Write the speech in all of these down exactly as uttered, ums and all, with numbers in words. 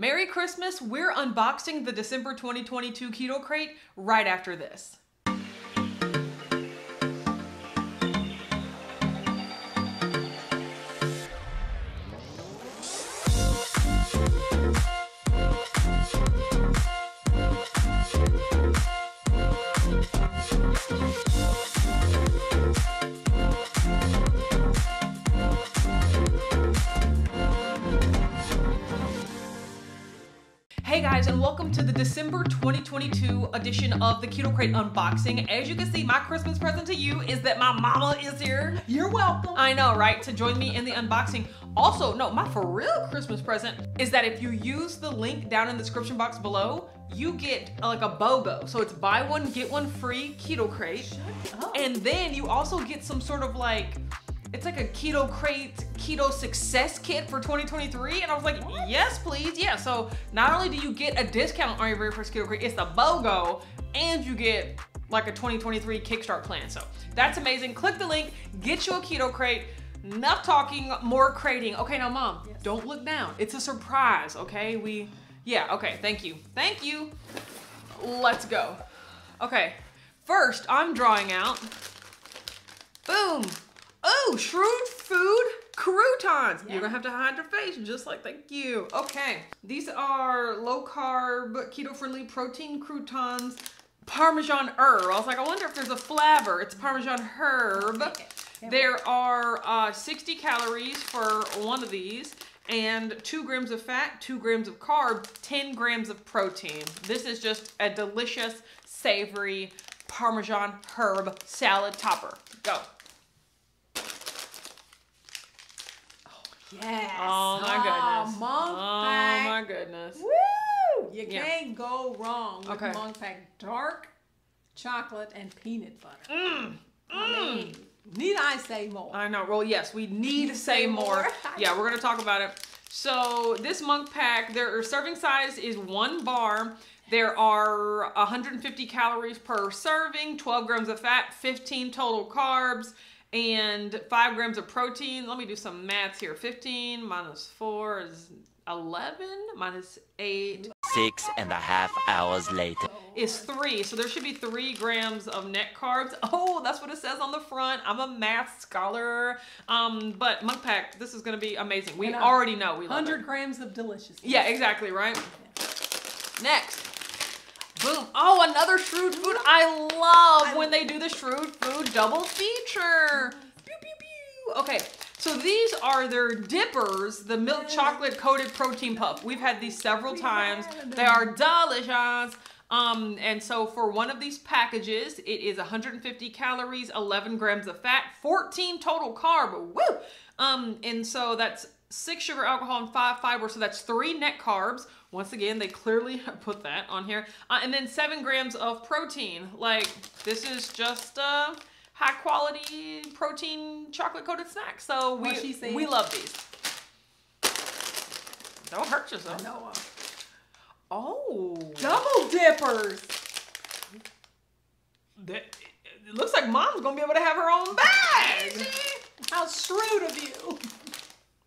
Merry Christmas! We're unboxing the December twenty twenty-two Keto Krate right after this. Hey guys, and welcome to the December twenty twenty-two edition of the Keto Krate unboxing. As you can see, my Christmas present to you is that my mama is here. You're welcome. I know, right? To join me in the unboxing. Also, no, my for real Christmas present is that if you use the link down in the description box below, you get uh, like a BOGO. So it's buy one, get one free Keto Krate. Shut up. And then you also get some sort of like, it's like a Keto Krate Keto Success Kit for twenty twenty-three. And I was like, what? Yes, please. Yeah, so not only do you get a discount on your very first Keto Krate, it's the BOGO, and you get like a twenty twenty-three Kickstart plan. So that's amazing. Click the link, get you a Keto Krate. Enough talking, more crating. Okay, now mom, yes. Don't look down. It's a surprise, okay? We, yeah, okay, thank you. Thank you. Let's go. Okay, first I'm drawing out, boom. Oh, Shrewd Food croutons. Yeah. You're gonna have to hide your face just like, thank you. Okay, these are low carb, keto friendly protein croutons, Parmesan herb. I was like, I wonder if there's a flavor. It's Parmesan herb. There wait. are uh, sixty calories for one of these and two grams of fat, two grams of carb, ten grams of protein. This is just a delicious, savory Parmesan herb salad topper. Go. Yes. Oh my goodness. Oh, Monk Pack. Oh my goodness. Woo! You can't yeah. go wrong with okay. Monk Pack dark chocolate and peanut butter. Mm. I mean, mm. need I say more? I know. Well, yes, we need to say, say more. more. Yeah, we're going to talk about it. So this Monk Pack, their serving size is one bar. There are one hundred fifty calories per serving, twelve grams of fat, fifteen total carbs, and five grams of protein. Let me do some math here. fifteen minus four is eleven, minus eight. Six and a half hours later. Is three, so there should be three grams of net carbs. Oh, that's what it says on the front. I'm a math scholar. Um, but Monk Pack, this is gonna be amazing. We already know we love it. one hundred grams of deliciousness. Yeah, exactly, right? Okay. Next. Boom. Oh, another Shrewd Food. I love when they do the Shrewd Food double feature. Pew, pew, pew. Okay, so these are their dippers, the milk chocolate coated protein puff. We've had these several times. They are delicious. Um, and so for one of these packages, it is one hundred fifty calories, eleven grams of fat, fourteen total carb. Woo! Um, and so that's six sugar, alcohol, and five fiber. So that's three net carbs. Once again, they clearly put that on here. Uh, and then seven grams of protein. Like, this is just a high quality protein chocolate coated snack. So we, we love these. Don't hurt yourself. I know. Oh. Double dippers. That, it looks like mom's gonna be able to have her own bag. How shrewd of you.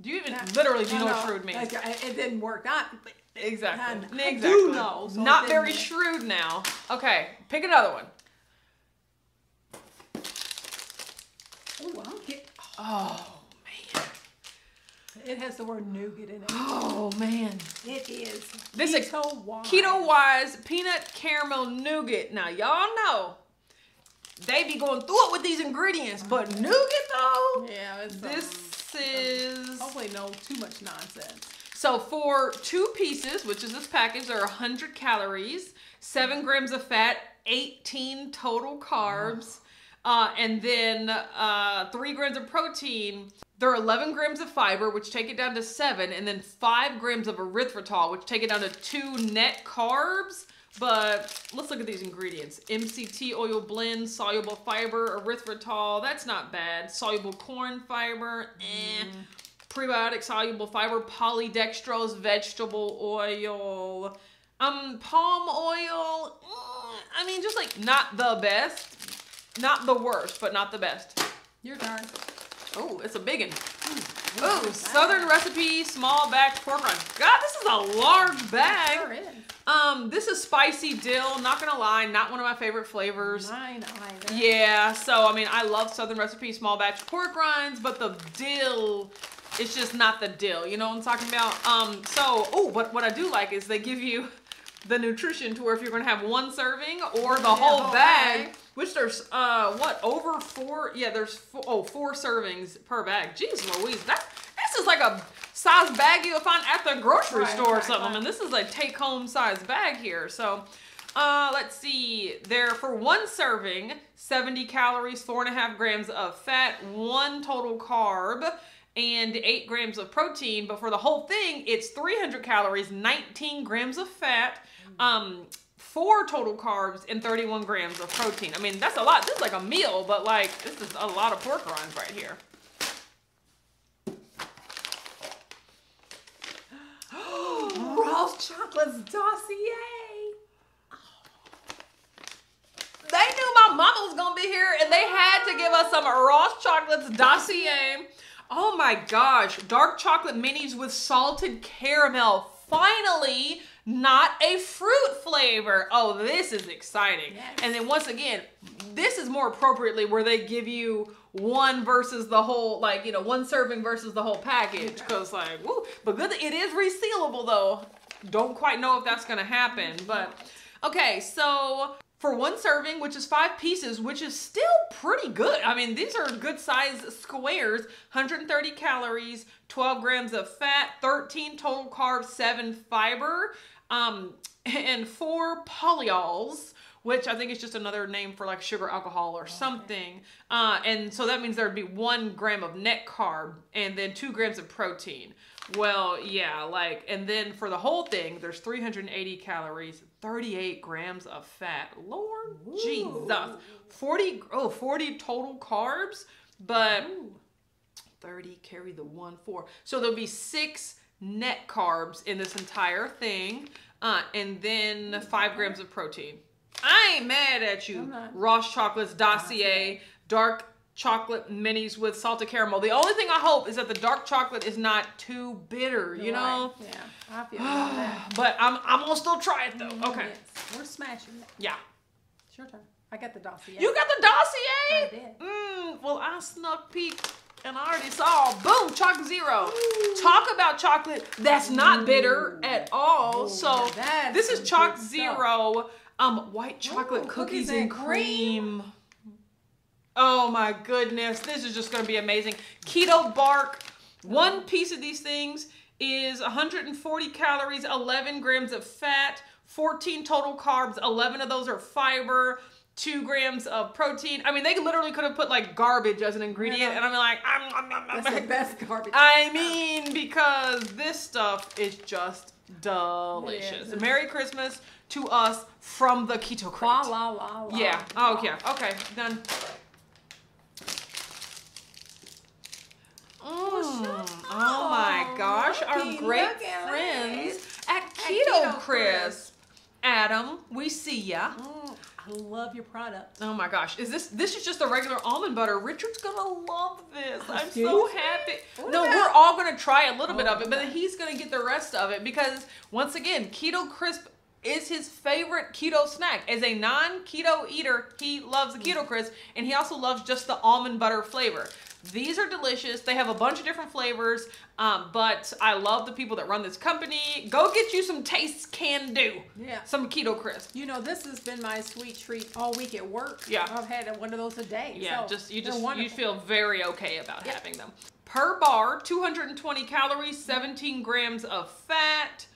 Do you even that, literally do you know what shrewd means? Like, it didn't work out. Exactly. I, exactly. I do know. So Not very shrewd now. Okay, pick another one. Ooh, I'll get, oh, man. It has the word nougat in it. Oh, man. It is this Keto Wise. Keto Wise Peanut Caramel Nougat. Now, y'all know they be going through it with these ingredients, but nougat, though? Yeah. It's this um, is... Hopefully no too much nonsense. So for two pieces, which is this package, there are one hundred calories, seven grams of fat, eighteen total carbs, uh, and then uh, three grams of protein. There are eleven grams of fiber, which take it down to seven, and then five grams of erythritol, which take it down to two net carbs. But let's look at these ingredients. M C T oil blend, soluble fiber, erythritol, that's not bad. Soluble corn fiber, eh. Mm. Prebiotic soluble fiber, polydextrose, vegetable oil, um, palm oil. Mm, I mean, just like not the best, not the worst, but not the best. Your turn. Oh, it's a big one. Mm. Ooh, Southern Recipe small bag pork rind. God, this is a large bag. Sure is. Um, this is spicy dill. Not gonna lie, not one of my favorite flavors. Mine either. Yeah, so I mean, I love Southern Recipe small batch pork rinds, but the dill, it's just not the dill. You know what I'm talking about? Um, so, oh, but what I do like is they give you the nutrition to where if you're gonna have one serving or the yeah, whole oh, bag, okay. which there's uh what over four? Yeah, there's four, oh four servings per bag. Jeez Louise, that this is like a size bag you'll find at the grocery right, store right, or something. Right. And this is a take-home size bag here. So uh let's see. There for one serving, seventy calories, four and a half grams of fat, one total carb, and eight grams of protein, but for the whole thing, it's three hundred calories, nineteen grams of fat, um, four total carbs, and thirty-one grams of protein. I mean, that's a lot. This is like a meal, but like, this is a lot of pork rinds right here. Oh, Ross Chocolates Dossier. They knew my mama was gonna be here, and they had to give us some Ross Chocolates Dossier. Oh my gosh, dark chocolate minis with salted caramel. Finally, not a fruit flavor. Oh, this is exciting. Yes. And then once again, this is more appropriately where they give you one versus the whole, like, you know, one serving versus the whole package. Because like, woo. But good, it is resealable though. Don't quite know if that's gonna happen, but okay, so. For one serving, which is five pieces, which is still pretty good. I mean, these are good size squares, one hundred thirty calories, twelve grams of fat, thirteen total carbs, seven fiber, um, and four polyols, which I think is just another name for like sugar, alcohol, or something. Uh, and so that means there'd be one gram of net carb and then two grams of protein. Well, yeah, like, and then for the whole thing, there's three hundred eighty calories, thirty-eight grams of fat. Lord Ooh. Jesus. forty, oh, forty total carbs, but Ooh. thirty carry the one four. So there'll be six net carbs in this entire thing. Uh, and then five grams of protein. I ain't mad at you. Ross Chocolates Dossier, dark chocolate minis with salted caramel. The only thing I hope is that the dark chocolate is not too bitter, you You're know? Right. Yeah, I feel about that. But I'm, I'm gonna still try it though. Mm, okay. Yes. We're smashing it. Yeah. It's your turn. I got the dossier. You got the dossier? I did. Mm, well, I snuck peeked and I already saw. Boom, ChocZero. Ooh. Talk about chocolate that's not Ooh. bitter at all. Ooh, so this is ChocZero um, white chocolate Ooh, cookies, cookies and cream. cream. Oh my goodness, this is just gonna be amazing. Keto bark, one piece of these things is one hundred forty calories, eleven grams of fat, fourteen total carbs, eleven of those are fiber, two grams of protein. I mean, they literally could have put like garbage as an ingredient, yeah. and I'm like, I'm, I'm, I'm, I'm. That's the best garbage. I mean, because this stuff is just delicious. Yeah. Merry Christmas to us from the Keto Crate. La, la, la, la, yeah, oh yeah, okay, done. Oh, oh my gosh, our great friends at Keto Crisp. Adam, we see ya. Mm, I love your product. Oh my gosh, is this, this is just a regular almond butter. Richard's gonna love this. I'm so happy. No, we're all gonna try a little bit of it, but then he's gonna get the rest of it because once again, Keto Crisp is his favorite keto snack. As a non-keto eater, he loves the Keto Crisp, and he also loves just the almond butter flavor. These are delicious. They have a bunch of different flavors, um, but I love the people that run this company. Go get you some taste can do. Yeah. Some Keto Crisp. You know, this has been my sweet treat all week at work. Yeah. I've had one of those a day. Yeah, so just you just wonderful. you feel very okay about yeah. having them. Per bar, two hundred twenty calories, seventeen grams of fat.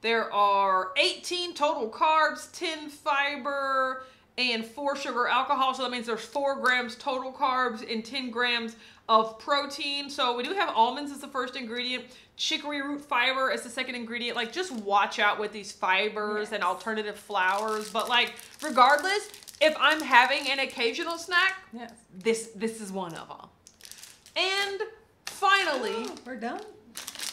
There are eighteen total carbs, ten fiber, and four sugar alcohol. So that means there's four grams total carbs and ten grams of protein. So we do have almonds as the first ingredient, chicory root fiber as the second ingredient. Like, just watch out with these fibers yes. and alternative flours. But like, regardless, if I'm having an occasional snack, yes. this this is one of them. And finally, oh, we're done.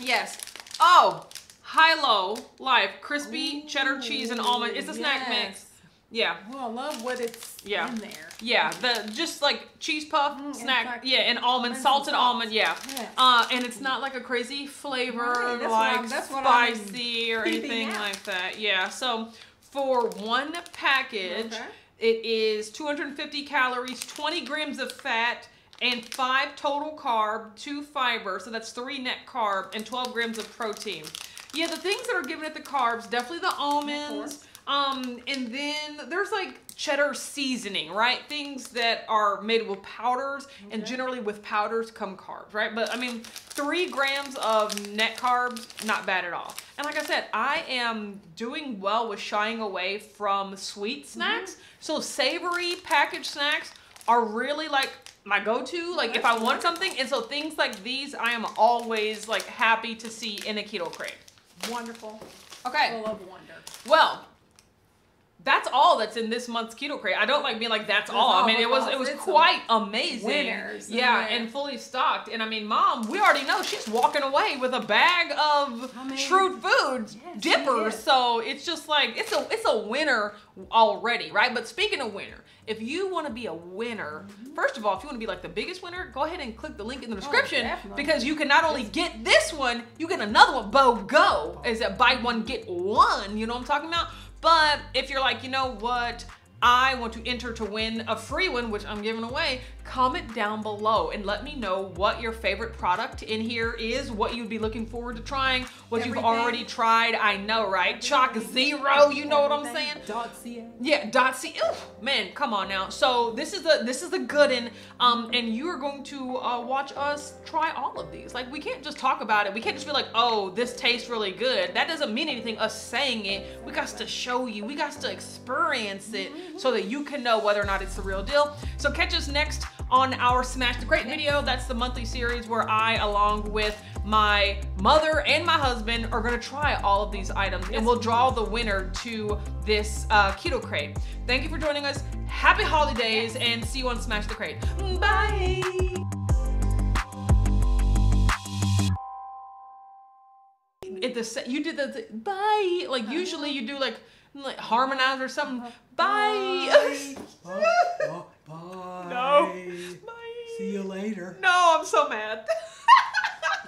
Yes. Oh, Hi-Lo Life crispy Ooh, cheddar cheese and almond. It's a snack yes. mix. Yeah. Well, I love what it's yeah. in there. Yeah, the just like cheese puff mm, snack. And like, yeah, and almond, salted almond. Yeah, yes. uh, and it's not like a crazy flavor, right, that's like what that's what spicy or anything out. Like that. Yeah. So for one package, okay. it is two hundred fifty calories, twenty grams of fat, and five total carb, two fiber. So that's three net carb and twelve grams of protein. Yeah, the things that are given at the carbs, definitely the almonds. Um, and then there's like cheddar seasoning, right? Things that are made with powders, okay. and generally with powders come carbs, right? But I mean, three grams of net carbs, not bad at all. And like I said, I am doing well with shying away from sweet snacks. Mm-hmm. So savory packaged snacks are really like my go-to, like if I want something. And so things like these, I am always like happy to see in a Keto Krate. Wonderful. Okay. Full of wonder. Well, that's all that's in this month's Keto Krate. I don't like being like that's all. all. I mean, it was it was it's quite amazing. Winners, yeah, man. And fully stocked. And I mean, Mom, we already know she's walking away with a bag of I mean, Shrewd Food yes, dippers. So it's just like it's a it's a winner already, right? But speaking of winner, if you want to be a winner, mm-hmm. first of all, if you want to be like the biggest winner, go ahead and click the link in the description, oh, because you can not only get this one, you get another one. BOGO is that buy one get one. You know what I'm talking about? But if you're like, you know what, I want to enter to win a free one, which I'm giving away, comment down below and let me know what your favorite product in here is, what you'd be looking forward to trying, what Everything. You've already tried. I know, right? ChocZero, you know what I'm saying? Dot C O. Yeah, dot C. Ooh, man, come on now. So this is the this is the good one, um, and you are going to uh, watch us try all of these. Like, we can't just talk about it. We can't just be like, oh, this tastes really good. That doesn't mean anything, us saying it. We got to show you. We got to experience it. Mm-hmm. So that you can know whether or not it's the real deal. So catch us next on our Smash the Crate video. That's the monthly series where I, along with my mother and my husband, are gonna try all of these items, and we'll draw the winner to this uh, Keto Krate. Thank you for joining us. Happy holidays, and see you on Smash the Crate. Bye. It the you did the, the bye like usually you do like. Like harmonize or something. Bye. Bye. Bye. Bye. No. Bye. See you later. No, I'm so mad.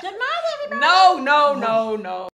Good night, everybody. No, no, no, no.